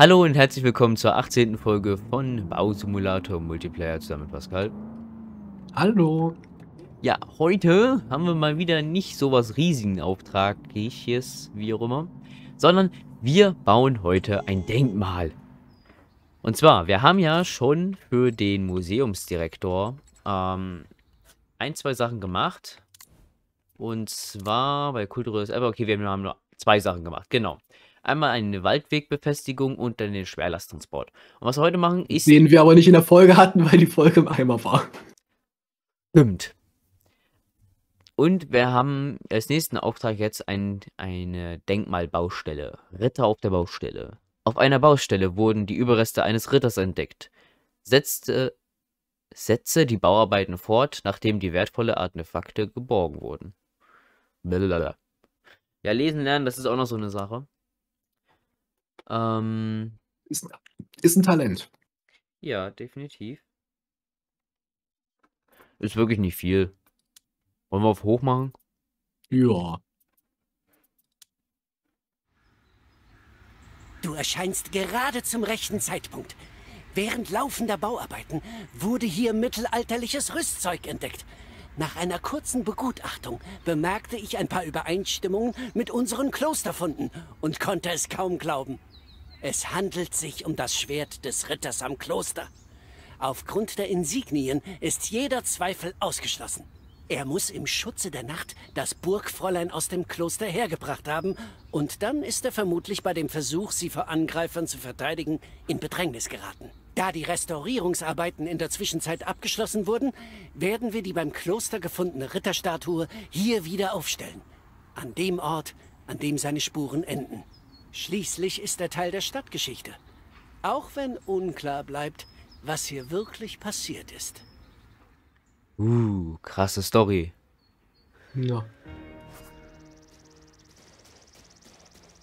Hallo und herzlich willkommen zur 18. Folge von Bausimulator Multiplayer zusammen mit Pascal. Hallo. Ja, heute haben wir mal wieder nicht so was riesigen Auftragliches, wie auch immer, sondern wir bauen heute ein Denkmal. Und zwar, wir haben ja schon für den Museumsdirektor ein, zwei Sachen gemacht. Und zwar bei kulturelles Erbe, okay, wir haben nur zwei Sachen gemacht, genau. Einmal eine Waldwegbefestigung und dann den Schwerlasttransport. Und was wir heute machen ist... Den wir aber nicht in der Folge hatten, weil die Folge im Eimer war. Stimmt. Und wir haben als nächsten Auftrag jetzt eine Denkmalbaustelle. Ritter auf der Baustelle. Auf einer Baustelle wurden die Überreste eines Ritters entdeckt. Setze die Bauarbeiten fort, nachdem die wertvollen Artefakte geborgen wurden. Blablabla. Ja, lesen lernen, das ist auch noch so eine Sache. Ist ein Talent. Ja, definitiv. Ist wirklich nicht viel. Wollen wir auf hoch machen? Ja. Du erscheinst gerade zum rechten Zeitpunkt. Während laufender Bauarbeiten wurde hier mittelalterliches Rüstzeug entdeckt. Nach einer kurzen Begutachtung bemerkte ich ein paar Übereinstimmungen mit unseren Klosterfunden und konnte es kaum glauben. Es handelt sich um das Schwert des Ritters am Kloster. Aufgrund der Insignien ist jeder Zweifel ausgeschlossen. Er muss im Schutze der Nacht das Burgfräulein aus dem Kloster hergebracht haben und dann ist er vermutlich bei dem Versuch, sie vor Angreifern zu verteidigen, in Bedrängnis geraten. Da die Restaurierungsarbeiten in der Zwischenzeit abgeschlossen wurden, werden wir die beim Kloster gefundene Ritterstatue hier wieder aufstellen. An dem Ort, an dem seine Spuren enden. Schließlich ist er Teil der Stadtgeschichte. Auch wenn unklar bleibt, was hier wirklich passiert ist. Krasse Story. Ja.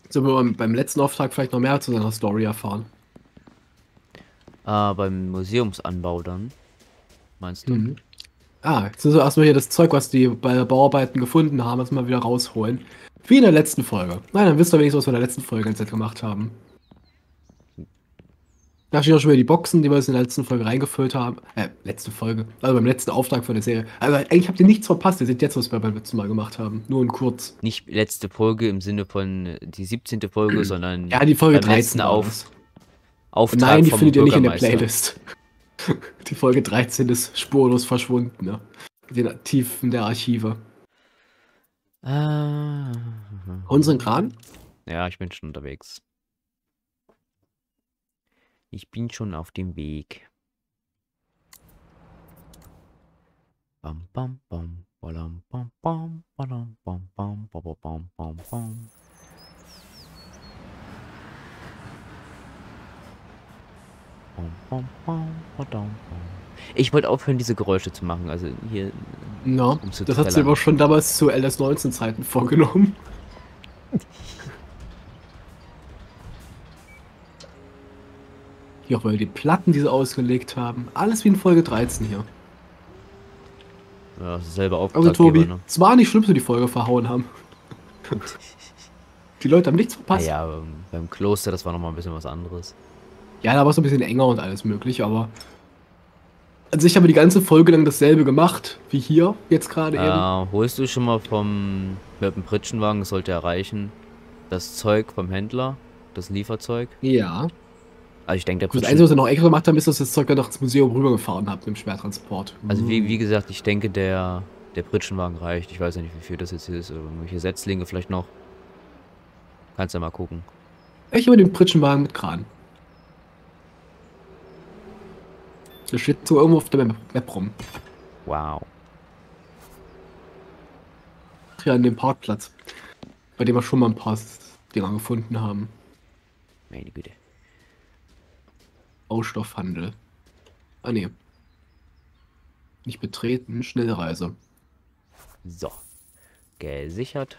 Jetzt haben wir beim letzten Auftrag vielleicht noch mehr zu seiner Story erfahren. Ah, beim Museumsanbau dann, meinst du? Mhm. Ah, jetzt müssen wir erstmal hier das Zeug, was die bei der Bauarbeiten gefunden haben, erstmal wieder rausholen. Wie in der letzten Folge. Nein, dann wisst ihr wenigstens, was wir in der letzten Folge ganze Zeit gemacht haben. Da stehen auch schon wieder die Boxen, die wir in der letzten Folge reingefüllt haben. Letzte Folge. Also beim letzten Auftrag von der Serie. Also eigentlich habt ihr nichts verpasst. Ihr seht jetzt, was wir beim letzten Mal gemacht haben. Nur in kurz. Nicht letzte Folge im Sinne von die 17. Folge, sondern... Ja, die Folge 13 auf. Nein, die findet ihr nicht in der Playlist. Die Folge 13 ist spurlos verschwunden, ne? In den Tiefen der Archive. Unseren Kran? Ja, ich bin schon unterwegs. Ich bin schon auf dem Weg. Bam, bam, bam, bam, bam, bam, bam, bam, bam, bam, bam, bam. Ich wollte aufhören, diese Geräusche zu machen, also hier... No, das hat sie aber schon damals zu LS19-Zeiten vorgenommen. Hier auch mal die Platten, die sie ausgelegt haben. Alles wie in Folge 13 hier. Ja, selber Auftraggeber, also Tobi, ne? Es war nicht schlimm, dass wir die Folge verhauen haben. Die Leute haben nichts verpasst. Ja, naja, beim Kloster, das war nochmal ein bisschen was anderes. Ja, da war es ein bisschen enger und alles möglich, aber... Also ich habe die ganze Folge lang dasselbe gemacht, wie hier, jetzt gerade eben. Ja, holst du schon mal vom... Mit dem Pritschenwagen, das sollte erreichen. Das Zeug vom Händler, das Lieferzeug. Ja. Also ich denke, der Pritschenwagen... Das Einzige, was wir noch extra gemacht haben, ist, dass das Zeug dann noch ins Museum rübergefahren habt, mit dem Schwertransport. Also wie gesagt, ich denke, der Pritschenwagen reicht. Ich weiß ja nicht, wie viel das jetzt ist. Irgendwelche Setzlinge vielleicht noch. Kannst ja mal gucken. Ich habe den Pritschenwagen mit Kran. Der steht so irgendwo auf der Map rum. Wow. Ja, an dem Parkplatz. Bei dem wir schon mal ein paar Dinger gefunden haben. Meine Güte. Baustoffhandel. Ah, ne. Nicht betreten, Schnellreise. So. Gesichert.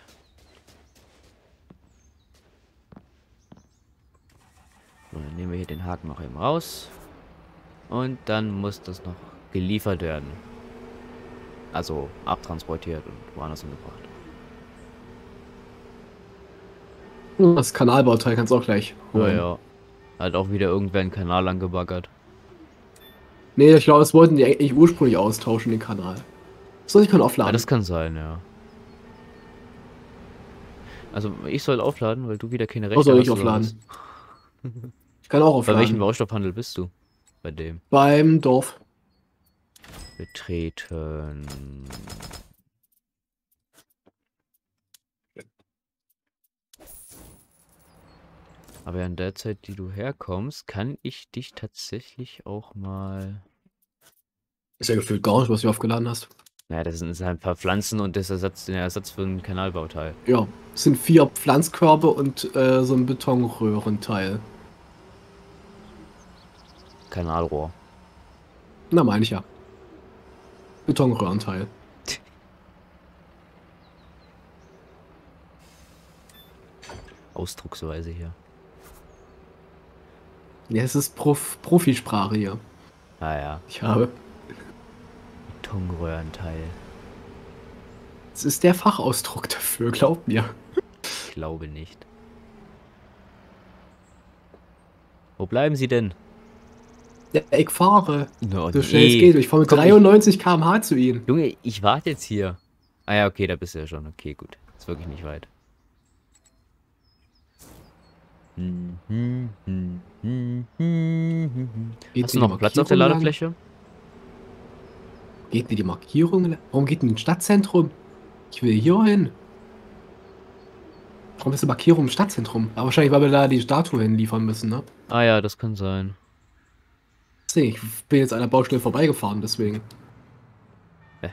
So, dann nehmen wir hier den Haken noch eben raus. Und dann muss das noch geliefert werden. Also abtransportiert und woanders hingebracht. Das Kanalbauteil kannst du auch gleich holen. Ja, ja. Hat auch wieder irgendwer einen Kanal angebaggert. Nee, ich glaube, das wollten die eigentlich ursprünglich austauschen, den Kanal. So, ich kann aufladen. Ja, das kann sein, ja. Also, ich soll aufladen, weil du wieder keine Rechte hast. Soll ich aufladen? Ich kann auch aufladen. Bei welchem Baustoffhandel bist du? Bei dem? Beim Dorf. Betreten. Aber in der Zeit, die du herkommst, kann ich dich tatsächlich auch mal... Ist ja gefühlt gar nicht, was du aufgeladen hast. Naja, das sind halt ein paar Pflanzen und das der Ersatz für einen Kanalbauteil. Ja, es sind 4 Pflanzkörbe und so ein Betonröhrenteil. Kanalrohr. Na, meine ich ja. Betonröhrenteil. Ausdrucksweise hier. Ja, es ist Profisprache hier. Ah ja. Ich habe... Betonröhrenteil. Es ist der Fachausdruck dafür, glaubt mir. Ich glaube nicht. Wo bleiben Sie denn? Ja, ich fahre. No, so schnell es geht. Ich fahre mit 93 km/h zu Ihnen. Junge, ich warte jetzt hier. Ah ja, okay, da bist du ja schon. Okay, gut. Ist wirklich nicht weit. Hast du noch Platz auf der Ladefläche? Geht mir die Markierung? Warum geht denn ins Stadtzentrum? Ich will hier hin. Warum ist die Markierung im Stadtzentrum? Aber wahrscheinlich, weil wir da die Statue hinliefern müssen, ne? Ah ja, das kann sein. Ich bin jetzt an der Baustelle vorbeigefahren, deswegen.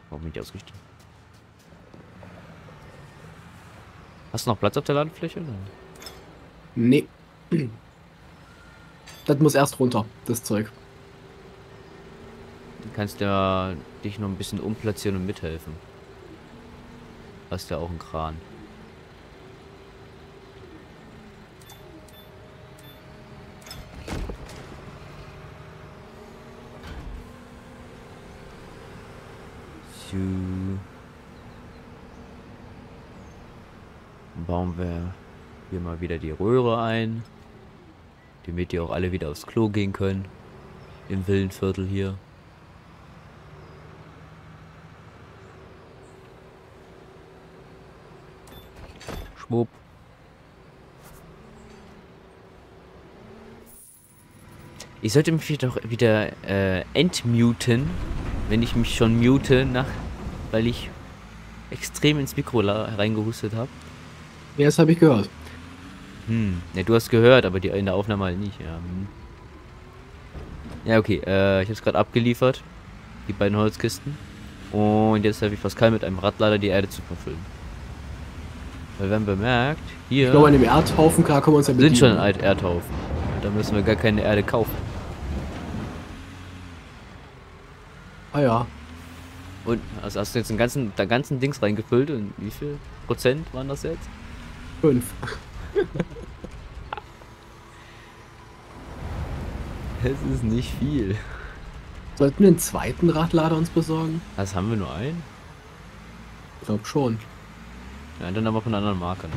Warum bin ich ausgestiegen? Hast du noch Platz auf der Ladefläche? Nee. Das muss erst runter, das Zeug. Du kannst ja dich noch ein bisschen umplatzieren und mithelfen. Hast ja auch einen Kran. So. Bauen wir hier mal wieder die Röhre ein, damit die auch alle wieder aufs Klo gehen können im Villenviertel hier. Schwupp. Ich sollte mich vielleicht auch wieder entmuten, wenn ich mich schon mute, weil ich extrem ins Mikro reingehustet habe. Ja, das habe ich gehört. Ja, du hast gehört, aber die in der Aufnahme halt nicht, ja. Ja, okay, ich habe es gerade abgeliefert, die beiden Holzkisten. Und jetzt habe ich Pascal mit einem Radlader die Erde zu verfüllen. Weil wir haben bemerkt, hier... Ich glaube, an dem Erdhaufen können wir uns ja bedienen. Sind schon ein Erdhaufen. Da müssen wir gar keine Erde kaufen. Ah ja. Und, also hast du jetzt den ganzen Dings reingefüllt und wie viel Prozent waren das jetzt? 5. Es ist nicht viel. Sollten wir einen zweiten Radlader uns besorgen? Was, haben wir nur einen? Ich glaube schon. Ja, dann aber von einer anderen Marke.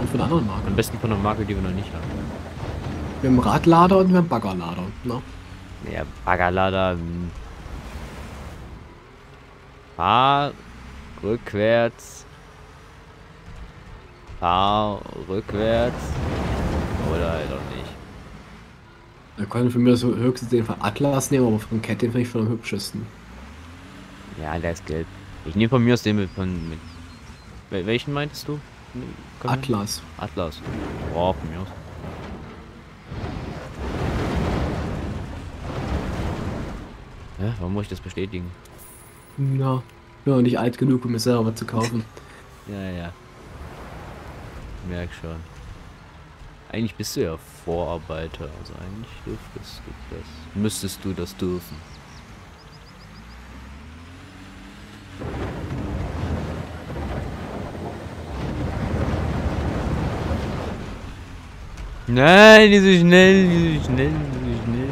Und von einer anderen Marke? Am besten von einer Marke, die wir noch nicht haben. Wir haben Radlader und wir haben Baggerlader, ne? Ja, Baggerlader. Fahr rückwärts. Fahr rückwärts. Oder halt auch nicht. Da können für mich das höchstens den von Atlas nehmen, aber von Cat den finde ich schon am hübschesten. Ja, der ist gelb. Ich nehme von mir aus den mit. Welchen meintest du? Atlas. Atlas. Boah, von mir aus. Ja, warum muss ich das bestätigen? Na, ja, nicht alt genug, um mir selber was zu kaufen. Ja, ja. Merk schon. Eigentlich bist du ja Vorarbeiter, also eigentlich dürftest du das. Müsstest du das dürfen. Nein, nicht so schnell, nicht so schnell, nicht so schnell.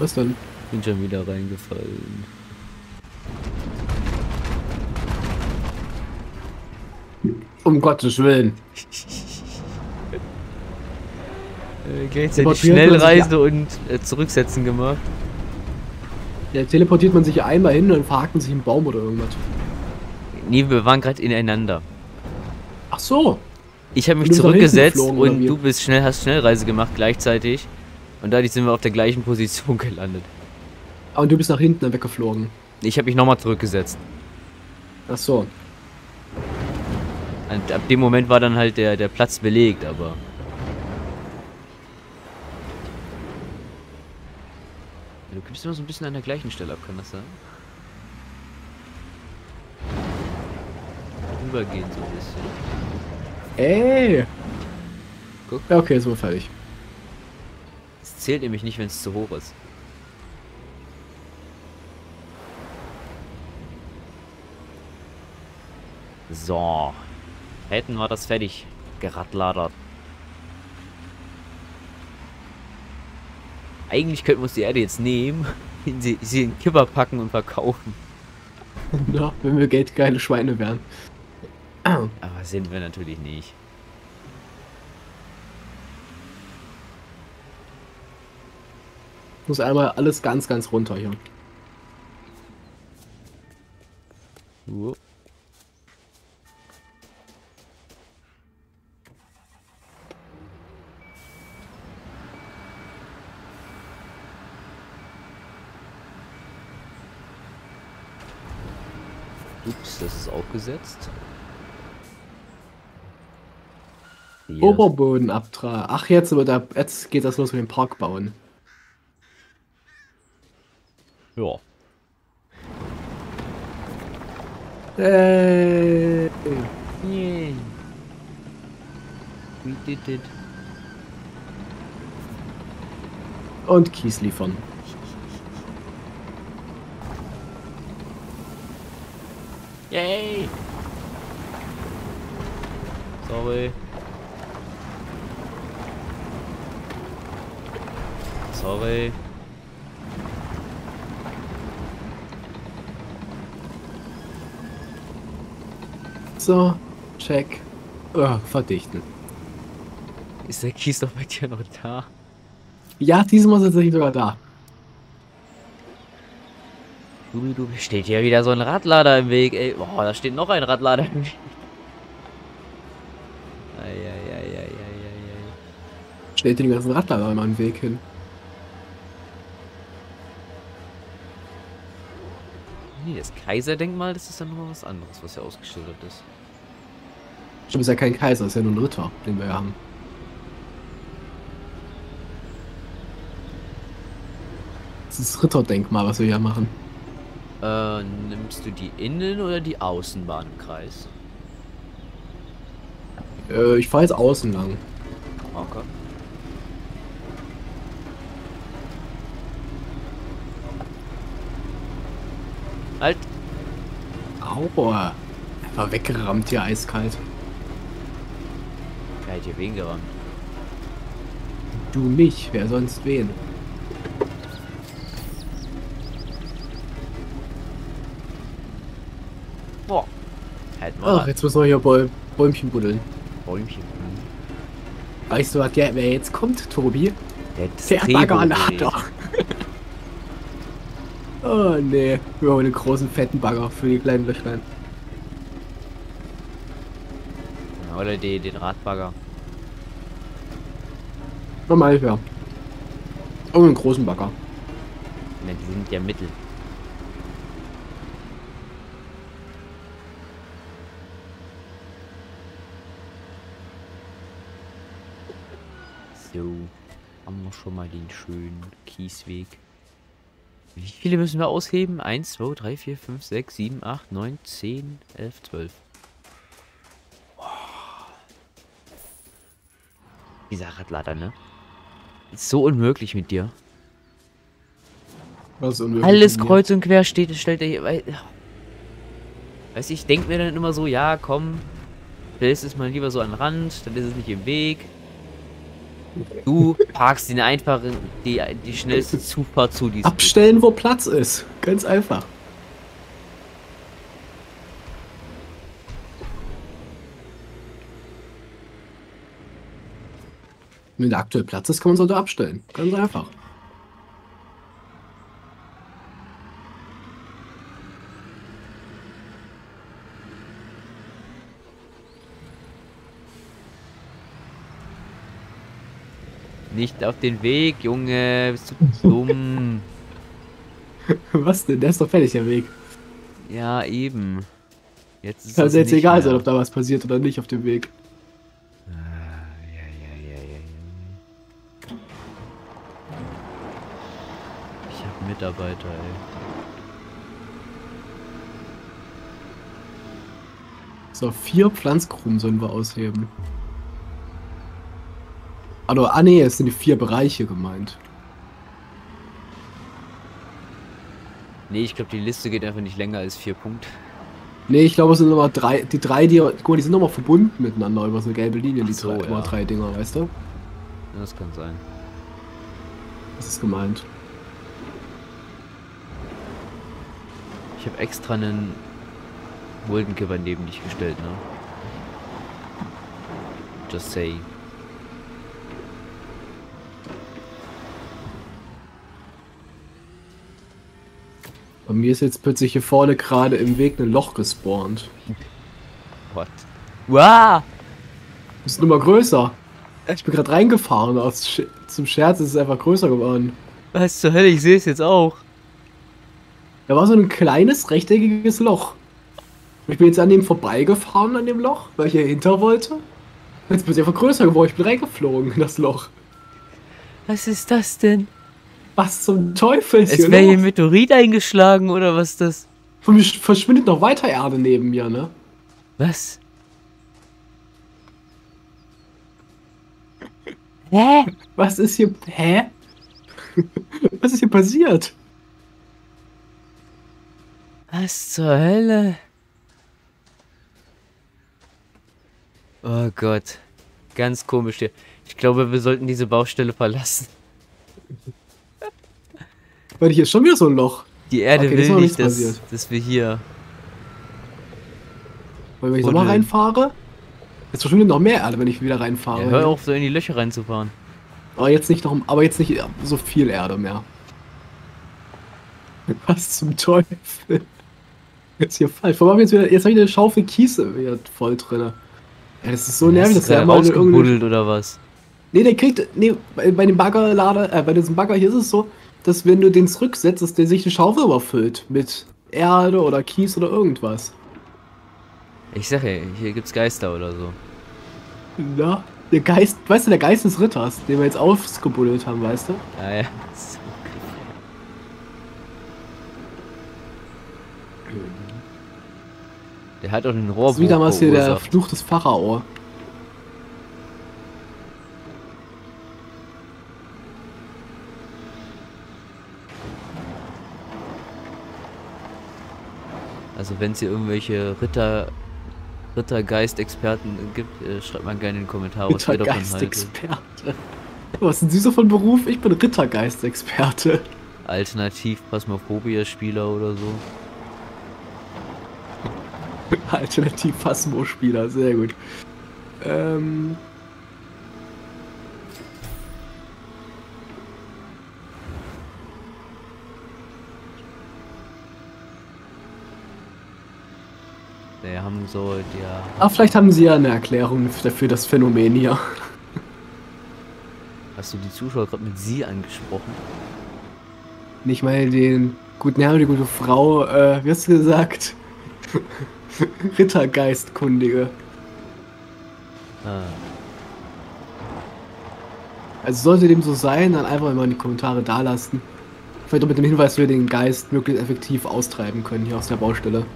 Was denn? Bin schon wieder reingefallen. Um Gottes Willen. gleichzeitig Schnellreise und Zurücksetzen gemacht. Ja, teleportiert man sich ja einmal hin und dann verhakt man sich im Baum oder irgendwas. Nee, wir waren gerade ineinander. Ach so. Ich habe mich zurückgesetzt und du bist schnell, hast Schnellreise gemacht gleichzeitig. Und dadurch sind wir auf der gleichen Position gelandet. Ah, und du bist nach hinten weggeflogen. Ich habe mich nochmal zurückgesetzt. Ach so. Und ab dem Moment war dann halt der Platz belegt, aber... Du gibst immer so ein bisschen an der gleichen Stelle ab, kann das sein? Rübergehen so ein bisschen. Ey! Guck. Ja, okay, so fertig. Es zählt nämlich nicht, wenn es zu hoch ist. So. Hätten wir das fertig geradladert. Eigentlich könnten wir uns die Erde jetzt nehmen, sie in Kipper packen und verkaufen. Ja, wenn wir geldgeile Schweine wären. Aber sind wir natürlich nicht. Ich muss einmal alles ganz, ganz runter hier. Whoa. Ups, das ist aufgesetzt. Yes. Oberboden abtragen. Ach, jetzt geht das los mit dem Park bauen. Ja. Yeah. We did it. Und Kies liefern. Yay! Sorry. Sorry. So, check. Oh, verdichten. Ist der Kies doch bei dir noch da? Ja, diesmal ist er sogar da. Du, steht hier wieder so ein Radlader im Weg, ey. Boah, da steht noch ein Radlader im Weg. Eieieiei. Steht den ganzen Radlader mal im Weg hin. Nee, das Kaiserdenkmal, das ist ja nochmal was anderes, was ja ausgeschildert ist. Stimmt, ist ja kein Kaiser, ist ja nur ein Ritter, den wir ja haben. Das ist das Ritterdenkmal, was wir hier machen. Nimmst du die Innen- oder die Außenbahn im Kreis? Ich fahre jetzt außen lang. Okay. Halt! Aua! Einfach weggerammt hier, eiskalt. Wer hat hier wen gerammt? Du mich, wer sonst wen? Ach, jetzt müssen wir hier Bäumchen buddeln. Bäumchen buddeln. Weißt du, was der, wer jetzt kommt, Tobi? Der Baggerlader. Oh nee, wir haben einen großen fetten Bagger für die kleinen Löchlein. Ja, oder den Radbagger. Normal, ja. Und einen großen Bagger. Ja, die sind ja mittel. So, haben wir schon mal den schönen Kiesweg. Wie viele müssen wir ausheben? 1, 2, 3, 4, 5, 6, 7, 8, 9, 10, 11, 12. Wow. Dieser Radlader, ne? Ist so unmöglich mit dir. Was ist unmöglich? Alles kreuz und quer steht, stellt er hier. Weiß ich, denke mir dann immer so, ja, komm, stellst es mal lieber so an den Rand, dann ist es nicht im Weg. Du parkst den einfachen, die schnellste Zufahrt zu diesem. Abstellen, Weg, wo Platz ist. Ganz einfach. Wenn der aktuelle Platz ist, kann man es heute abstellen. Ganz einfach. Nicht auf den Weg, Junge. Bist du dumm? Was denn? Der ist doch fertig, der Weg. Ja, eben. Jetzt ist also jetzt egal sein, ob da was passiert oder nicht auf dem Weg. Ah, ja. Ich hab Mitarbeiter, ey. So, 4 Pflanzkrumen sollen wir ausheben. Also, ah ne, es sind die 4 Bereiche gemeint. Nee, ich glaube, die Liste geht einfach nicht länger als 4 Punkte. Nee, ich glaube, es sind nochmal 3, die 3, die, guck mal, die sind nochmal verbunden miteinander über so eine gelbe Linie, die so, 3 Dinger, weißt du? Ja, das kann sein. Das ist gemeint. Ich habe extra einen Muldenkipper neben dich gestellt, ne? Just say. Bei mir ist jetzt plötzlich hier vorne gerade im Weg ein Loch gespawnt. What? Wow! Das ist nur mal größer. Ich bin gerade reingefahren. Zum Scherz ist es einfach größer geworden. Was zur Hölle? Ich sehe es jetzt auch. Da war so ein kleines, rechteckiges Loch. Ich bin jetzt an dem vorbeigefahren, an dem Loch, weil ich hier hinter wollte. Jetzt bin ich einfach größer geworden. Ich bin reingeflogen in das Loch. Was ist das denn? Was zum Teufel ist hier? Es wäre hier ein Meteorit eingeschlagen, oder was ist das? Von mir verschwindet noch weiter Erde neben mir, ne? Was? Hä? Was ist hier... Hä? Was ist hier passiert? Was zur Hölle? Oh Gott. Ganz komisch hier. Ich glaube, wir sollten diese Baustelle verlassen. Weil hier ist schon wieder so ein Loch. Die Erde okay, will nicht, dass wir hier... Weil wenn ich nochmal reinfahre, jetzt verschwindet noch mehr Erde, wenn ich wieder reinfahre. Ja, hör auf, so in die Löcher reinzufahren. Aber jetzt nicht noch, aber jetzt nicht so viel Erde mehr. Was zum Teufel? Jetzt hier falsch. Vor allem jetzt wieder, jetzt habe ich eine Schaufel Kiese wieder voll drin. Ja, das ist so nervig, dass der mal ausgebuddelt oder was? Nee, der kriegt, nee, bei dem Baggerlader, bei diesem Bagger hier ist es so, dass wenn du den zurücksetzt, dass der sich die Schaufel überfüllt mit Erde oder Kies oder irgendwas. Ich sag ja, hier gibt's Geister oder so. Na, der Geist, weißt du, der Geist des Ritters, den wir jetzt ausgebuddelt haben, weißt du? Ja, ja. So. Der hat doch den Rohrbruch verursacht. Wie damals hier der Fluch des Pharao. Also wenn es hier irgendwelche Rittergeist-Experten gibt, schreibt mal gerne in den Kommentar, was ihr davon haltet. Rittergeist-Experte. Was sind Sie so von Beruf? Ich bin Rittergeist-Experte. Alternativ Phasmophobia-Spieler oder so. Alternativ Phasmo-Spieler, sehr gut. Haben so, ja. Ah, vielleicht haben sie ja eine Erklärung dafür, das Phänomen hier. Hast du die Zuschauer gerade mit sie angesprochen? Nicht mal den guten Herrn, die gute Frau, wie hast du gesagt? Rittergeistkundige. Ah. Also sollte dem so sein, dann einfach mal in die Kommentare dalassen. Vielleicht auch mit dem Hinweis, wie wir den Geist möglichst effektiv austreiben können hier aus der Baustelle.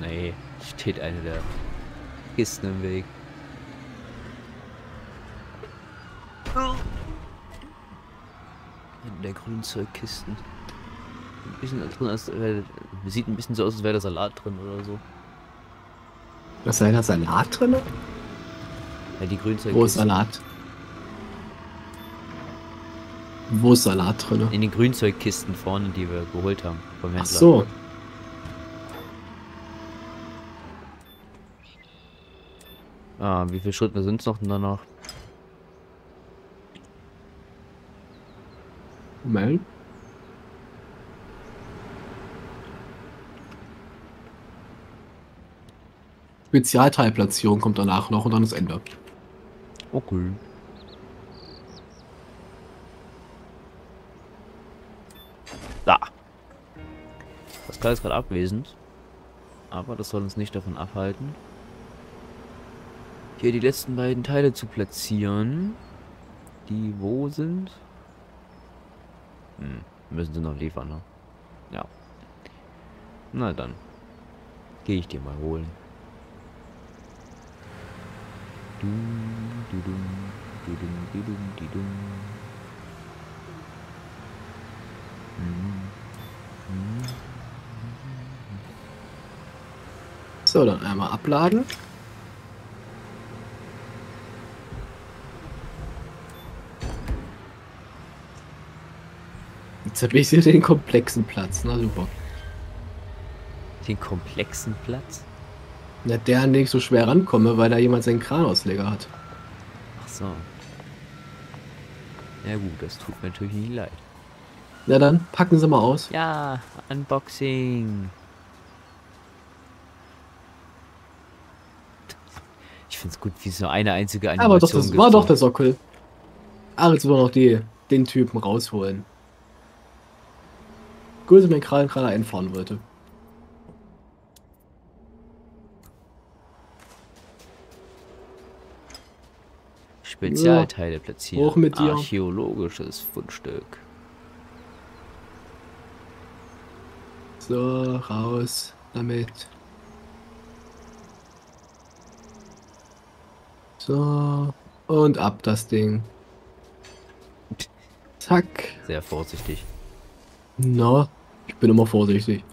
Nee, steht eine der Kisten im Weg. Der Grünzeugkisten. Ein bisschen da drin, als sieht ein bisschen so aus, als wäre da Salat drin oder so. Was sei da Salat drin? Ja, die Grünzeugkisten. Wo ist Salat? Wo ist Salat drin? In den Grünzeugkisten vorne, die wir geholt haben vom Händler. Ach so. Wie viele Schritte sind es noch danach? Moment. Spezialteilplatzierung kommt danach noch und dann das Ende. Okay. Da. Das Teil ist gerade abwesend. Aber das soll uns nicht davon abhalten, hier die letzten beiden Teile zu platzieren. Die wo sind? Müssen sie noch liefern, ne? Ja. Na dann. Gehe ich dir mal holen. So, dann einmal abladen. Jetzt habe ich hier den komplexen Platz. Na super. Den komplexen Platz? Na, der, an den ich so schwer rankomme, weil da jemand seinen Kranausleger hat. Ach so. Ja gut, das tut mir natürlich nicht leid. Na dann, packen Sie mal aus. Ja, Unboxing. Ich find's gut, wie so eine einzige Animation. Aber doch, das war doch der Sockel. Ach, jetzt wollen wir noch den Typen rausholen. Gut, dass ich meinen Kran gerade einfahren wollte. Spezialteile platzieren. Hoch mit dir. Archäologisches Fundstück. So, raus damit. So, und ab das Ding. Zack. Sehr vorsichtig. Na, ich bin immer vorsichtig.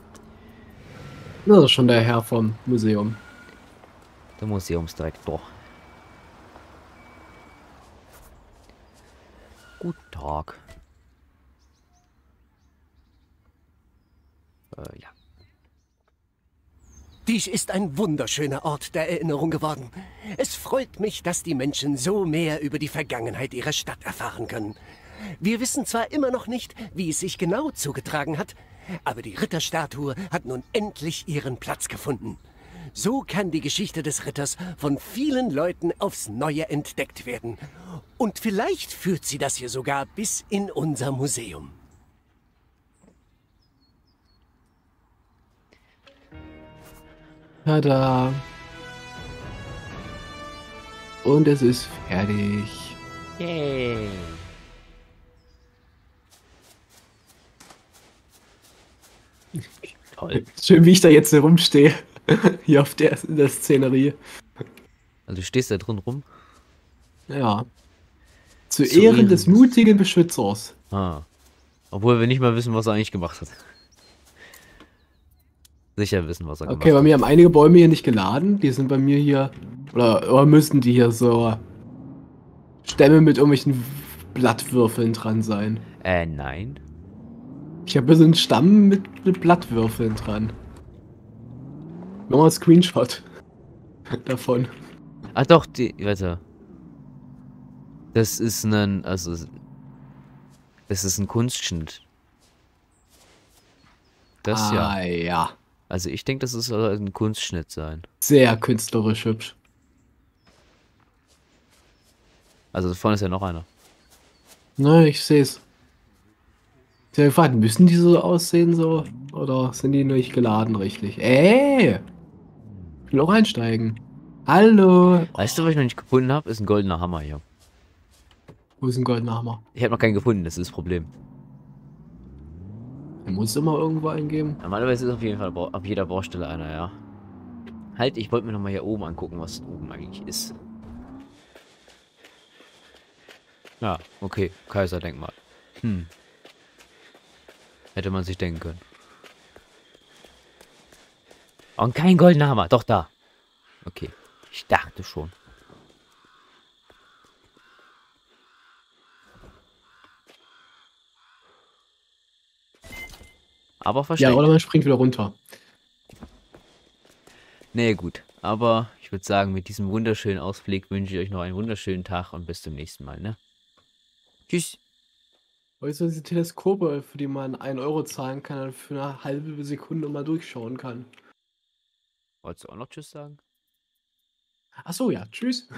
Na, das ist schon der Herr vom Museum. Der Museumsdirektor. Guten Tag. Ja. Dies ist ein wunderschöner Ort der Erinnerung geworden. Es freut mich, dass die Menschen so mehr über die Vergangenheit ihrer Stadt erfahren können. Wir wissen zwar immer noch nicht, wie es sich genau zugetragen hat, aber die Ritterstatue hat nun endlich ihren Platz gefunden. So kann die Geschichte des Ritters von vielen Leuten aufs Neue entdeckt werden. Und vielleicht führt sie das hier sogar bis in unser Museum. Tada! Und es ist fertig. Yay! Toll. Schön, wie ich da jetzt herumstehe. Hier auf der Szenerie. Also du stehst da drin rum? Ja. Zu Ehren des mutigen Beschützers. Ah. Obwohl wir nicht mal wissen, was er eigentlich gemacht hat. Sicher wissen, was er gemacht hat. Okay, bei mir haben einige Bäume hier nicht geladen. Die sind bei mir hier... Oder müssen die hier so... Stämme mit irgendwelchen Blattwürfeln dran sein? Nein. Ich habe so einen Stamm mit Blattwürfeln dran. Nochmal ein Screenshot davon. Ah doch, die... Warte. Das ist ein... Also... Das ist ein Kunstschnitt. Das ja. Also ich denke, das ist ein Kunstschnitt sein. Sehr künstlerisch hübsch. Also da vorne ist ja noch einer. Na, ich sehe es. Ich habe gefragt, müssen die so aussehen so? Oder sind die nicht geladen richtig? Ey! Ich will auch einsteigen. Hallo! Weißt du, was ich noch nicht gefunden habe? Ist ein goldener Hammer hier. Wo ist ein goldener Hammer? Ich habe noch keinen gefunden, das ist das Problem. Er muss immer irgendwo eingeben. Normalerweise ist auf jeden Fall auf jeder Baustelle einer, ja. Halt, ich wollte mir nochmal hier oben angucken, was oben eigentlich ist. Ja, okay, Kaiserdenkmal. Hm. Hätte man sich denken können. Und kein goldener Hammer, doch da. Okay, ich dachte schon. Aber versteckt. Ja, oder man springt wieder runter. Nee, gut. Aber ich würde sagen, mit diesem wunderschönen Ausblick wünsche ich euch noch einen wunderschönen Tag und bis zum nächsten Mal, ne? Tschüss. Weißt du, diese Teleskope, für die man 1 Euro zahlen kann und für eine halbe Sekunde mal durchschauen kann. Wolltest du auch noch Tschüss sagen? Ach so, ja. Tschüss.